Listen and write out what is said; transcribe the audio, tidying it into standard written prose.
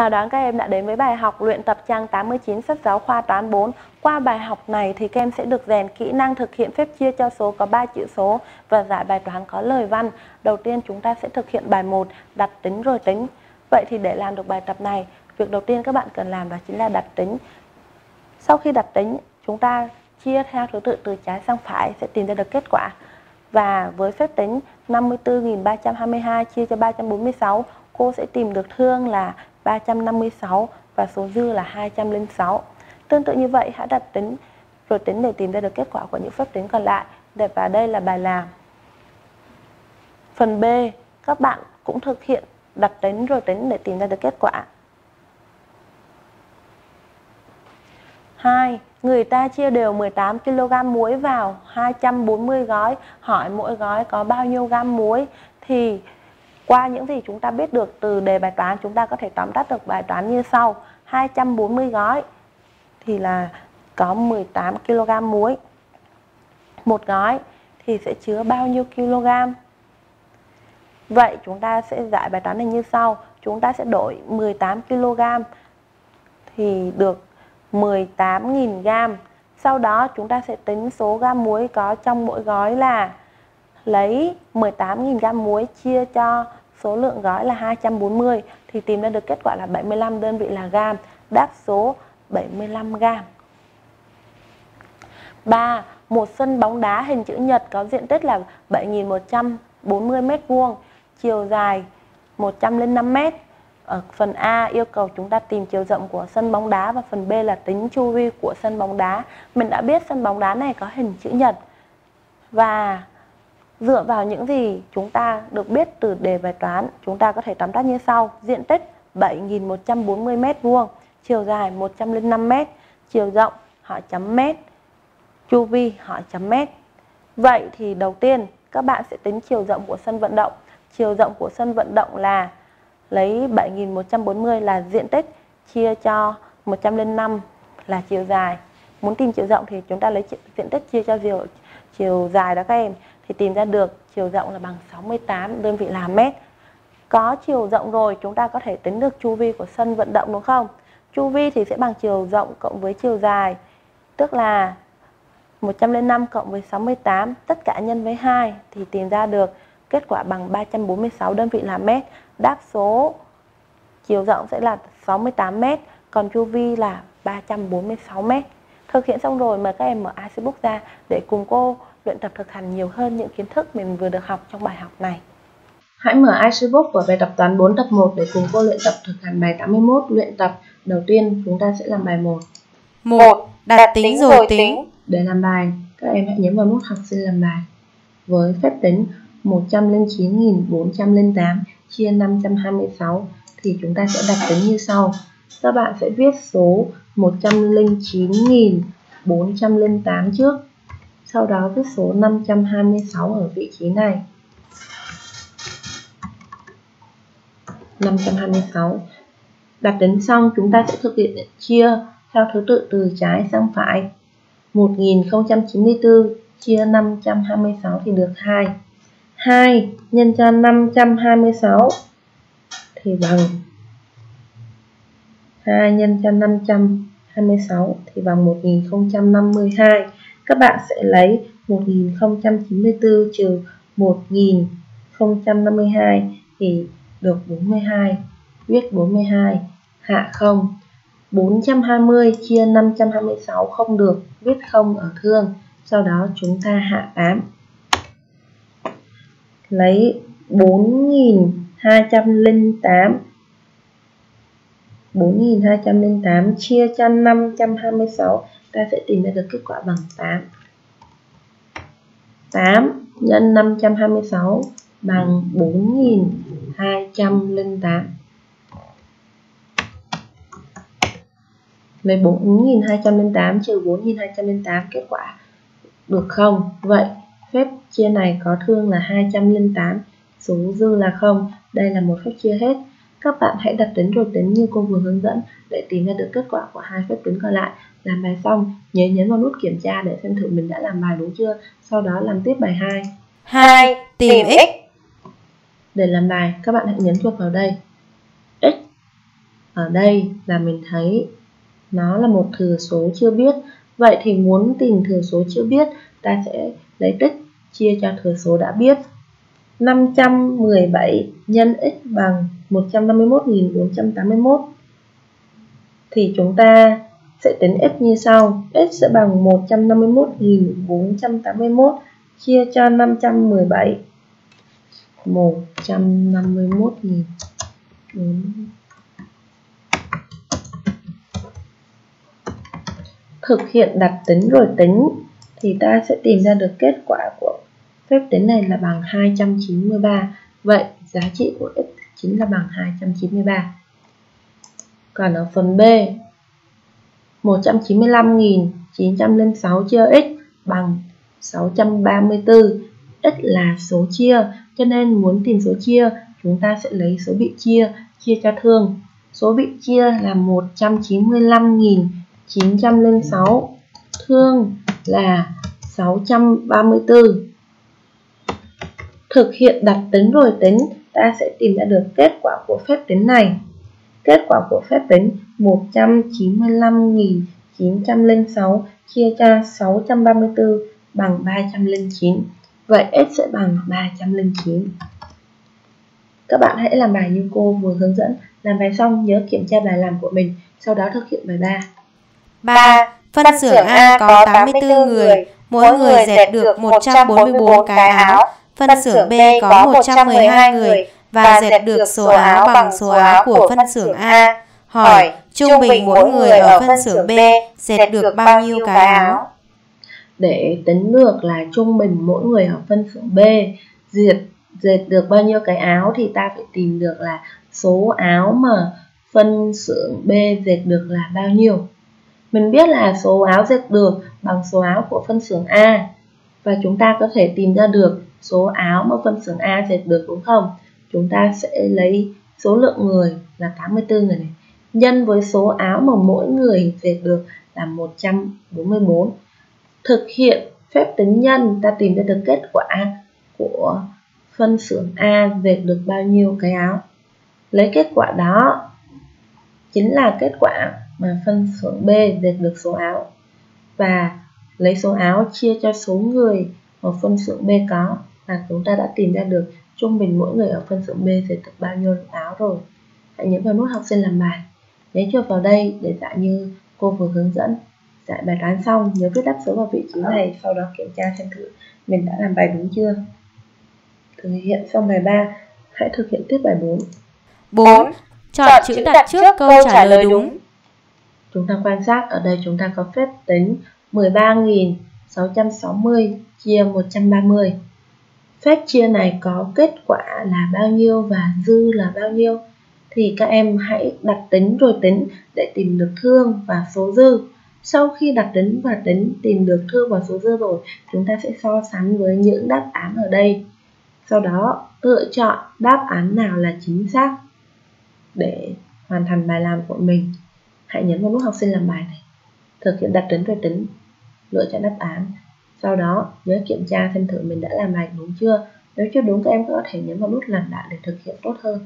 Chào đón các em đã đến với bài học luyện tập trang 89 sách giáo khoa toán 4. Qua bài học này thì các em sẽ được rèn kỹ năng thực hiện phép chia cho số có 3 chữ số và giải bài toán có lời văn. Đầu tiên chúng ta sẽ thực hiện bài 1, đặt tính rồi tính. Vậy thì để làm được bài tập này, việc đầu tiên các bạn cần làm đó chính là đặt tính. Sau khi đặt tính, chúng ta chia theo thứ tự từ trái sang phải sẽ tìm ra được kết quả. Và với phép tính 54.322 chia cho 346, cô sẽ tìm được thương là 356 và số dư là 206. Tương tự như vậy, hãy đặt tính rồi tính để tìm ra được kết quả của những phép tính còn lại. Và đây là bài làm. Phần B, các bạn cũng thực hiện đặt tính rồi tính để tìm ra được kết quả. 2. Người ta chia đều 18 kg muối vào 240 gói. Hỏi mỗi gói có bao nhiêu gam muối? Thì qua những gì chúng ta biết được từ đề bài toán, chúng ta có thể tóm tắt được bài toán như sau. 240 gói thì là có 18 kg muối. Một gói thì sẽ chứa bao nhiêu kg? Vậy chúng ta sẽ giải bài toán này như sau. Chúng ta sẽ đổi 18 kg thì được 18.000 gam. Sau đó chúng ta sẽ tính số gam muối có trong mỗi gói là lấy 18.000 gam muối chia cho số lượng gói là 240 thì tìm ra được kết quả là 75, đơn vị là gam. Đáp số 75 gam. 3. Một sân bóng đá hình chữ nhật có diện tích là 7.140 m², chiều dài 105 m. Ở phần A yêu cầu chúng ta tìm chiều rộng của sân bóng đá và phần B là tính chu vi của sân bóng đá. Mình đã biết sân bóng đá này có hình chữ nhật và dựa vào những gì chúng ta được biết từ đề bài toán, chúng ta có thể tóm tắt như sau. Diện tích 7.140 m², chiều dài 105 m, chiều rộng hỏi chấm m, chu vi hỏi chấm m. Vậy thì đầu tiên các bạn sẽ tính chiều rộng của sân vận động. Chiều rộng của sân vận động là lấy 7.140 là diện tích chia cho 105 là chiều dài. Muốn tìm chiều rộng thì chúng ta lấy diện tích chia cho chiều dài đó các em. Thì tìm ra được chiều rộng là bằng 68, đơn vị là mét. Có chiều rộng rồi chúng ta có thể tính được chu vi của sân vận động đúng không? Chu vi thì sẽ bằng chiều rộng cộng với chiều dài, tức là 105 cộng với 68, tất cả nhân với 2 thì tìm ra được kết quả bằng 346, đơn vị là mét. Đáp số chiều rộng sẽ là 68 m, còn chu vi là 346 m. Thực hiện xong rồi mời các em mở IseeBooks ra để cùng cô luyện tập thực hành nhiều hơn những kiến thức mình vừa được học trong bài học này. Hãy mở IseeBooks của bài tập toán 4 tập 1 để cùng cô luyện tập thực hành bài 81. Luyện tập đầu tiên chúng ta sẽ làm bài 1. 1. Đặt tính rồi tính. Để làm bài, các em hãy nhấn vào nút học sinh làm bài. Với phép tính 109.408 chia 526 thì chúng ta sẽ đặt tính như sau. Các bạn sẽ viết số 109.408 trước, sau đó viết số 526 ở vị trí này. 526. Đặt tính xong chúng ta sẽ thực hiện chia theo thứ tự từ trái sang phải. 1094 chia 526 thì được 2. 2 nhân cho 526 thì bằng 2 nhân cho 526 thì bằng 1052. Các bạn sẽ lấy 1094 trừ 1052 thì được 42. Viết 42, hạ 0. 420 chia 526 không được, viết 0 ở thương. Sau đó chúng ta hạ 8. Lấy 4.208 chia cho 526, ta sẽ tìm ra được kết quả bằng 8. 8 nhân 526 bằng 4.208. Lấy 4.208 trừ 4.208, kết quả được 0. Vậy phép chia này có thương là 208, số dư là 0. Đây là một phép chia hết. Các bạn hãy đặt tính rồi tính như cô vừa hướng dẫn để tìm ra được kết quả của hai phép tính còn lại. Làm bài xong, nhớ nhấn vào nút kiểm tra để xem thử mình đã làm bài đúng chưa. Sau đó làm tiếp bài 2. 2. Tìm x. Để làm bài, các bạn hãy nhấn chuột vào đây. X Ở đây là mình thấy nó là một thừa số chưa biết. Vậy thì muốn tìm thừa số chưa biết, ta sẽ lấy tích chia cho thừa số đã biết. 517 nhân x bằng 151.481. Thì chúng ta sẽ tính x như sau. X sẽ bằng 151.481 chia cho 517. 151.000. Thực hiện đặt tính rồi tính thì ta sẽ tìm ra được kết quả của phép tính này là bằng 293. Vậy giá trị của x chính là bằng 293. Còn ở phần B, 195.906 chia x bằng 634. X là số chia, cho nên muốn tìm số chia, chúng ta sẽ lấy số bị chia cho thương. Số bị chia là 195.906, thương là 634. Thực hiện đặt tính rồi tính, ta sẽ tìm ra được kết quả của phép tính này. Kết quả của phép tính 195.906 chia cho 634 bằng 309. Vậy x sẽ bằng 309. Các bạn hãy làm bài như cô vừa hướng dẫn. Làm bài xong nhớ kiểm tra bài làm của mình, sau đó thực hiện bài 3. 3. Phân xưởng A có 84 người, mỗi người dệt được 144 cái áo. Phân xưởng B có 112 người và dệt được số áo bằng số áo của phân xưởng A. Hỏi, trung bình mỗi người ở phân xưởng B dệt được bao nhiêu cái áo? Để tính được là trung bình mỗi người ở phân xưởng B dệt được bao nhiêu cái áo thì ta phải tìm được là số áo mà phân xưởng B dệt được là bao nhiêu. Mình biết là số áo dệt được bằng số áo của phân xưởng A, và chúng ta có thể tìm ra được số áo mà phân xưởng A dệt được đúng không? Chúng ta sẽ lấy số lượng người là 84 người này nhân với số áo mà mỗi người dệt được là 144. Thực hiện phép tính nhân, ta tìm ra được kết quả của phân xưởng A dệt được bao nhiêu cái áo. Lấy kết quả đó chính là kết quả mà phân xưởng B dệt được số áo, và lấy số áo chia cho số người ở phân xưởng B có, và chúng ta đã tìm ra được trung bình mỗi người ở phân xưởng B dệt được bao nhiêu áo rồi. Hãy nhấn vào nút học sinh làm bài. Nhớ chuột vào đây để giải như cô vừa hướng dẫn. Giải bài toán xong nhớ viết đáp số vào vị trí này, sau đó kiểm tra xem thử mình đã làm bài đúng chưa. Thực hiện xong bài 3, hãy thực hiện tiếp bài 4. 4. Chọn chữ đặt trước câu trả lời đúng. Chúng ta quan sát ở đây chúng ta có phép tính 13.660 chia 130. Phép chia này có kết quả là bao nhiêu và dư là bao nhiêu? Thì các em hãy đặt tính rồi tính để tìm được thương và số dư. Sau khi đặt tính và tính tìm được thương và số dư rồi, chúng ta sẽ so sánh với những đáp án ở đây. Sau đó lựa chọn đáp án nào là chính xác để hoàn thành bài làm của mình. Hãy nhấn vào nút học sinh làm bài này. Thực hiện đặt tính rồi tính, lựa chọn đáp án. Sau đó nhớ kiểm tra xem thử mình đã làm bài đúng chưa. Nếu chưa đúng, các em có thể nhấn vào nút làm lại để thực hiện tốt hơn.